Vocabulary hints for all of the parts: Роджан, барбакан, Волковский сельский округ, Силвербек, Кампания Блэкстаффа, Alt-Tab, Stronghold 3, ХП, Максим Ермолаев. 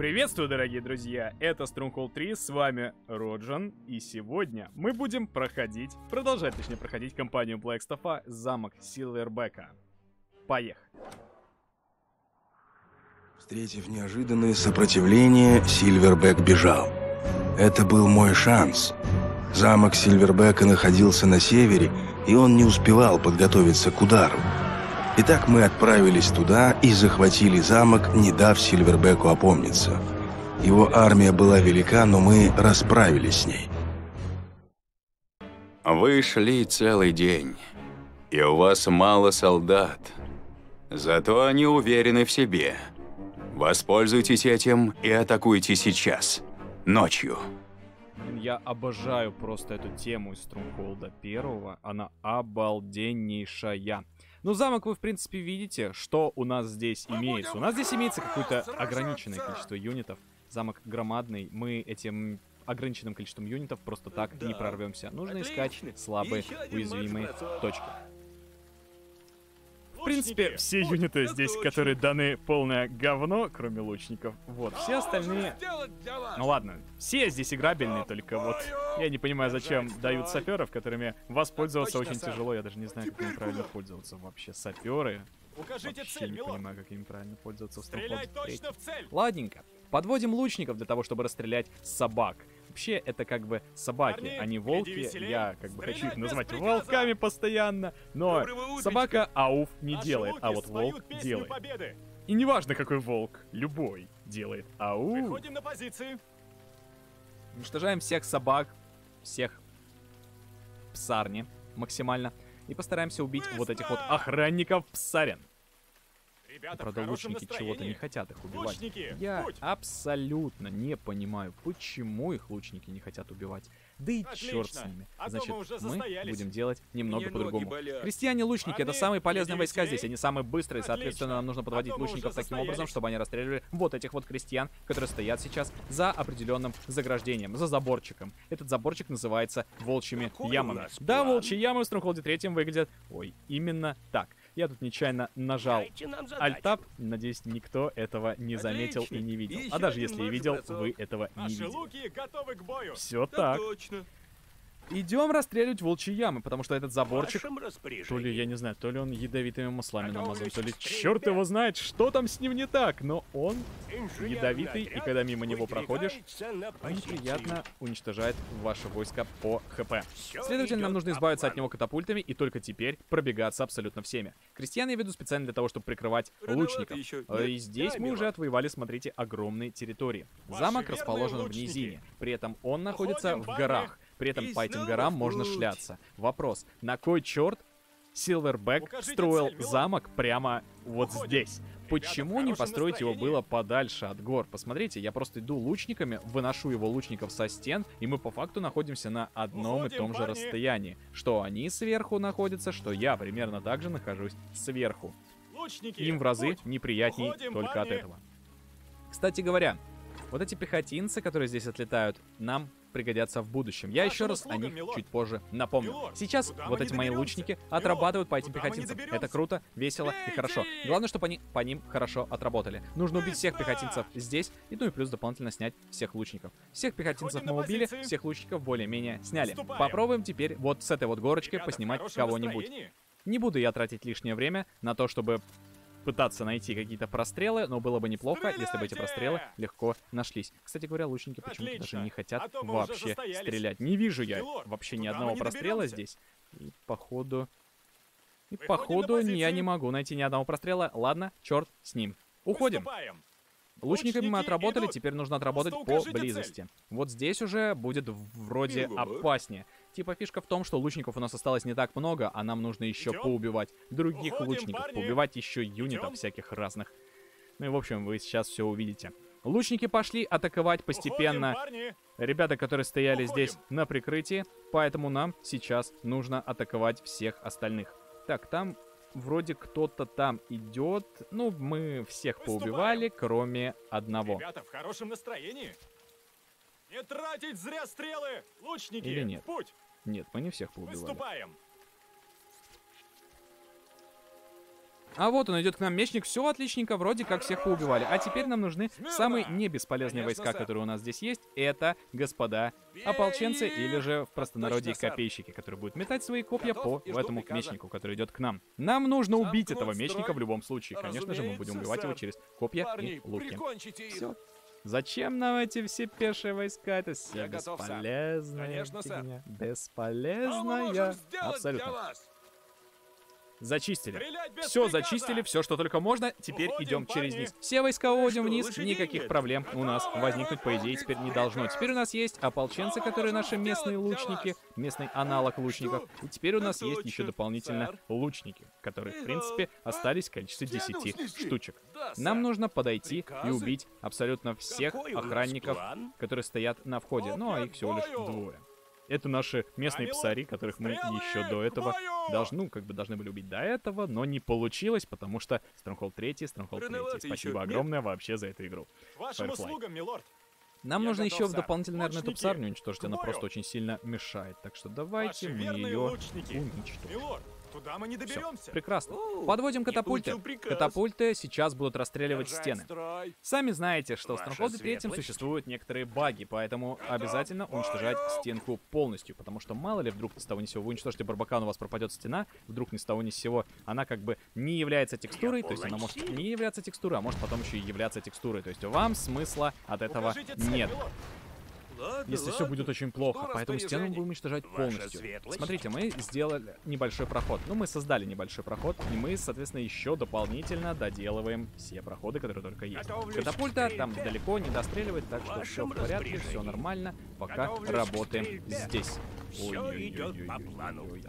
Приветствую, дорогие друзья! Это Stronghold 3, с вами Роджан, и сегодня мы будем продолжать проходить кампанию Блэкстаффа «Замок Силвербека». Поехали! Встретив неожиданное сопротивление, Силвербек бежал. Это был мой шанс. Замок Силвербека находился на севере, и он не успевал подготовиться к удару. Итак, мы отправились туда и захватили замок, не дав Силвербеку опомниться. Его армия была велика, но мы расправились с ней. Вы шли целый день, и у вас мало солдат. Зато они уверены в себе. Воспользуйтесь этим и атакуйте сейчас, ночью. Я обожаю просто эту тему из Стронгхолда 1. Она обалденнейшая. Ну, замок вы, в принципе, видите, что у нас здесь имеется. У нас здесь имеется какое-то ограниченное количество юнитов. Замок громадный. Мы этим ограниченным количеством юнитов просто так не прорвемся. Нужно искать слабые, уязвимые точки. В принципе, все юниты здесь, которые даны, полное говно, кроме лучников. Вот, все остальные... Ну ладно, все здесь играбельные, только вот... Я не понимаю, зачем дают саперов, которыми воспользоваться очень тяжело. Я даже не знаю, как им правильно пользоваться вообще. Саперы... Вообще не понимаю, как им правильно пользоваться. Ладненько. Подводим лучников для того, чтобы расстрелять собак. Вообще, это как бы собаки, а не волки. Я как бы хочу их назвать волками постоянно, но собака ауф не делает, а вот волк делает. И неважно, какой волк, любой делает ауф. Выходим на позиции. Уничтожаем всех собак, всех псарни максимально. И постараемся убить вот этих вот охранников псарен. Правда, лучники чего-то не хотят их убивать. Лучники, я абсолютно не понимаю, почему их лучники не хотят убивать. Да и черт с ними. Значит, мы будем делать немного по-другому. Крестьяне-лучники — это самые полезные войска здесь. Они самые быстрые, соответственно, нам нужно подводить лучников таким образом, чтобы они расстреливали вот этих вот крестьян, которые стоят сейчас за определенным заграждением, за заборчиком. Этот заборчик называется волчьими ямами. Да, волчьи ямы в Стронгхолде 3 выглядят, ой, именно так. Я тут нечаянно нажал Alt-Tab. Надеюсь, никто этого не заметил и не видел. А даже если и видел, вы этого не видели. Все так. Идем расстреливать волчьи ямы, потому что этот заборчик, то ли, я не знаю, то ли он ядовитыми маслами намазан, то ли черт его знает, что там с ним не так, но он ядовитый, и когда мимо него проходишь, он неприятно уничтожает ваше войско по ХП. Следовательно, нам нужно избавиться от него катапультами и только теперь пробегаться абсолютно всеми. Крестьян я веду специально для того, чтобы прикрывать лучников. И здесь мы уже отвоевали, смотрите, огромные территории. Замок расположен в низине, при этом он находится в горах. При этом по этим горам можно шляться. Вопрос, на кой черт Силвербек строил замок прямо вот здесь? Почему не построить его было подальше от гор? Посмотрите, я просто иду лучниками, выношу его лучников со стен, и мы по факту находимся на одном и том же расстоянии. Что они сверху находятся, что я примерно так же нахожусь сверху. Им в разы неприятней только от этого. Кстати говоря, вот эти пехотинцы, которые здесь отлетают, нам пригодятся в будущем. Я еще раз о них чуть позже напомню. Сейчас вот эти мои лучники отрабатывают по этим пехотинцам. Это круто, весело и хорошо. Главное, чтобы они по ним хорошо отработали. Нужно убить всех пехотинцев здесь, и ну и плюс дополнительно снять всех лучников. Всех пехотинцев мы убили, всех лучников более-менее сняли. Попробуем теперь вот с этой вот горочки поснимать кого-нибудь. Не буду я тратить лишнее время на то, чтобы пытаться найти какие-то прострелы, но было бы неплохо, если бы эти прострелы легко нашлись. Кстати говоря, лучники почему-то даже не хотят вообще стрелять. Не вижу я вообще ни одного прострела здесь. И походу я не могу найти ни одного прострела. Ладно, черт с ним. Уходим. Лучниками мы отработали, теперь нужно отработать по близости. Вот здесь уже будет вроде опаснее. Типа фишка в том, что лучников у нас осталось не так много, а нам нужно еще поубивать других лучников, поубивать еще юнитов всяких разных. Ну и в общем, вы сейчас все увидите. Лучники пошли атаковать постепенно ребята, которые стояли здесь на прикрытии, поэтому нам сейчас нужно атаковать всех остальных. Так, там вроде кто-то там идет, ну мы всех поубивали, кроме одного. Ребята, в хорошем настроении. Не тратить зря стрелы, лучники! Или нет? Путь! Нет, мы не всех поубивали. Выступаем! А вот он идет к нам, мечник. Все отличненько, вроде как всех поубивали. А теперь нам нужны самые небесполезные войска, которые у нас здесь есть. Это, господа, ополченцы или же в простонародье копейщики, которые будут метать свои копья по этому мечнику, который идет к нам. Нам нужно убить этого мечника в любом случае. Конечно же, мы будем убивать его через копья и луки. Все. Зачем нам эти все пешие войска? Это все бесполезная фигня. Бесполезная. Абсолютно. Зачистили. Все зачистили, все, что только можно. Теперь идем через низ. Все войска уводим вниз, никаких проблем у нас возникнуть, по идее, теперь не должно. Теперь у нас есть ополченцы, которые наши местные лучники, местный аналог лучников. И теперь у нас есть еще дополнительно лучники, которые, в принципе, остались в количестве 10 штучек. Нам нужно подойти и убить абсолютно всех охранников, которые стоят на входе. Ну, а их всего лишь двое. Это наши местные псари, которых мы еще до этого должны были убить до этого, но не получилось, потому что Stronghold 3, Stronghold 3. Спасибо огромное вообще за эту игру. Вашим услугам, милорд. Нам нужно еще дополнительно, наверное, эту псарню уничтожить, она просто очень сильно мешает. Так что давайте мы ее уничтожим. Туда мы не доберемся. Все. Прекрасно. Подводим катапульты. Катапульты сейчас будут расстреливать стены. Сами знаете, что в Stronghold 3 существуют некоторые баги, поэтому обязательно уничтожать стенку полностью, потому что мало ли вдруг ни с того ни сего вы уничтожите барбакан, у вас пропадет стена, вдруг ни с того ни сего она как бы не является текстурой, то есть она может не являться текстурой, а может потом еще и являться текстурой, то есть вам смысла от этого нет. Если все будет очень плохо, поэтому стену будем уничтожать полностью. Смотрите, мы сделали небольшой проход. Ну, мы создали небольшой проход, и мы, соответственно, еще дополнительно доделываем все проходы, которые только есть. Катапульта там далеко не достреливает, так что все в порядке, все нормально. Пока работаем здесь.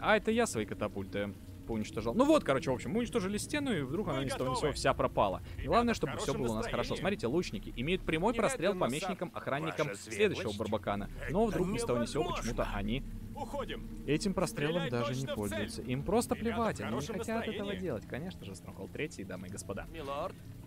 А это я свои катапульты поуничтожал. Ну вот, короче, в общем, мы уничтожили стену, и вдруг она ни с того ни сего вся пропала. Главное, чтобы все было у нас хорошо. Смотрите, лучники имеют прямой прострел по мечникам, охранникам следующего барбакана. Но вдруг ни с того ни сего почему-то они этим прострелом даже не пользуются. Им просто плевать, они не хотят этого делать. Конечно же, Stronghold 3, дамы и господа.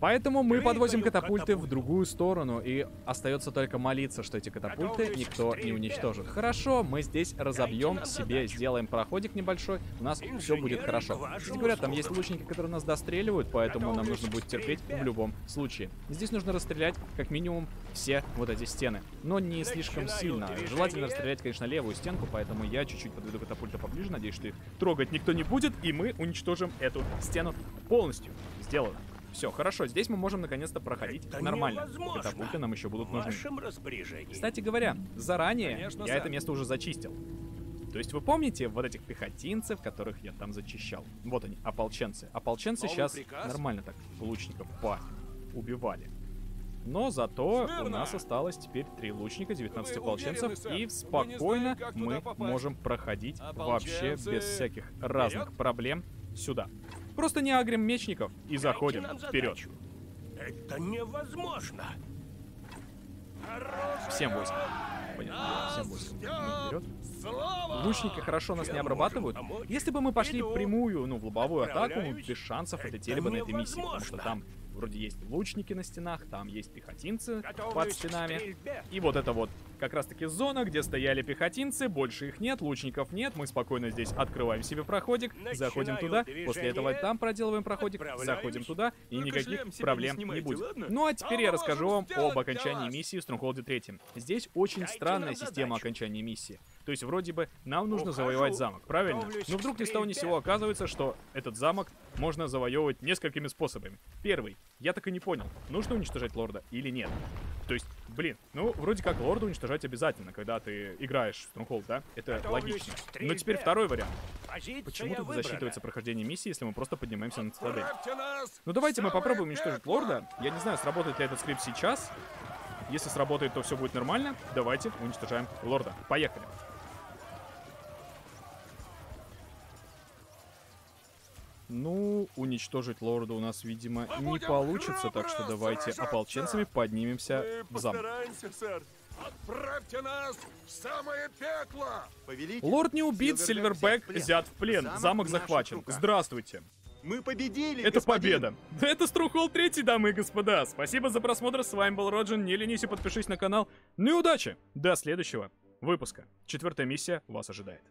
Поэтому мы подвозим катапульты в другую сторону, и остается только молиться, что эти катапульты никто не уничтожит. Хорошо, мы здесь разобьем себе, сделаем проходик небольшой, у нас все будет хорошо. Кстати говоря, там есть лучники, которые нас достреливают, поэтому нам нужно будет терпеть в любом случае. Здесь нужно расстрелять как минимум все вот эти стены, но не слишком сильно. Желательно расстрелять, конечно, левую стенку, поэтому я чуть-чуть подведу катапульта поближе, надеюсь, что их трогать никто не будет, и мы уничтожим эту стену полностью. Сделано. Все, хорошо, здесь мы можем наконец-то проходить нормально. Катапульты нам еще будут нужны. Кстати говоря, заранее я это место уже зачистил. То есть вы помните вот этих пехотинцев, которых я там зачищал? Вот они, ополченцы. Ополченцы сейчас нормально так лучников убивали. Но зато у нас осталось теперь 3 лучника, 19 ополченцев, и спокойно мы можем проходить вообще без всяких разных проблем сюда. Просто не агрим мечников и заходим вперед. Это невозможно. Всем войскам. Понятно. Всем войскам. Вперед. Лучники хорошо нас не обрабатывают. Если бы мы пошли в прямую, в лобовую атаку, мы без шансов отлетели бы на этой миссии, потому что там вроде есть лучники на стенах, там есть пехотинцы под стенами. И вот это вот как раз-таки зона, где стояли пехотинцы, больше их нет, лучников нет. Мы спокойно здесь открываем себе проходик, заходим туда, после этого там проделываем проходик, заходим туда, и никаких проблем не будет. Ну а теперь я расскажу вам об окончании миссии в Stronghold 3. Здесь очень странная система окончания миссии. То есть вроде бы нам нужно завоевать замок, правильно? Но вдруг ни с того ни сего оказывается, что этот замок можно завоевывать несколькими способами. Первый. Я так и не понял, нужно уничтожать лорда или нет. То есть, блин, ну вроде как лорда уничтожать обязательно, когда ты играешь в Stronghold, да? Это логично. Но теперь второй вариант. Почему тут засчитывается прохождение миссии, если мы просто поднимаемся над страдой? Ну давайте мы попробуем уничтожить лорда. Я не знаю, сработает ли этот скрипт сейчас. Если сработает, то все будет нормально. Давайте уничтожаем лорда. Поехали. Ну, уничтожить лорда у нас, видимо, не получится, так что давайте ополченцами поднимемся в замок. Отправьте нас в самое пекло! Повелитель, лорд не убит, Силвербек взят в плен, замок захвачен. Здравствуйте! Мы победили, это господин. Победа! Это Stronghold 3, дамы и господа! Спасибо за просмотр, с вами был Роджан, не ленись и подпишись на канал. Ну и удачи! До следующего выпуска. 4-я миссия вас ожидает.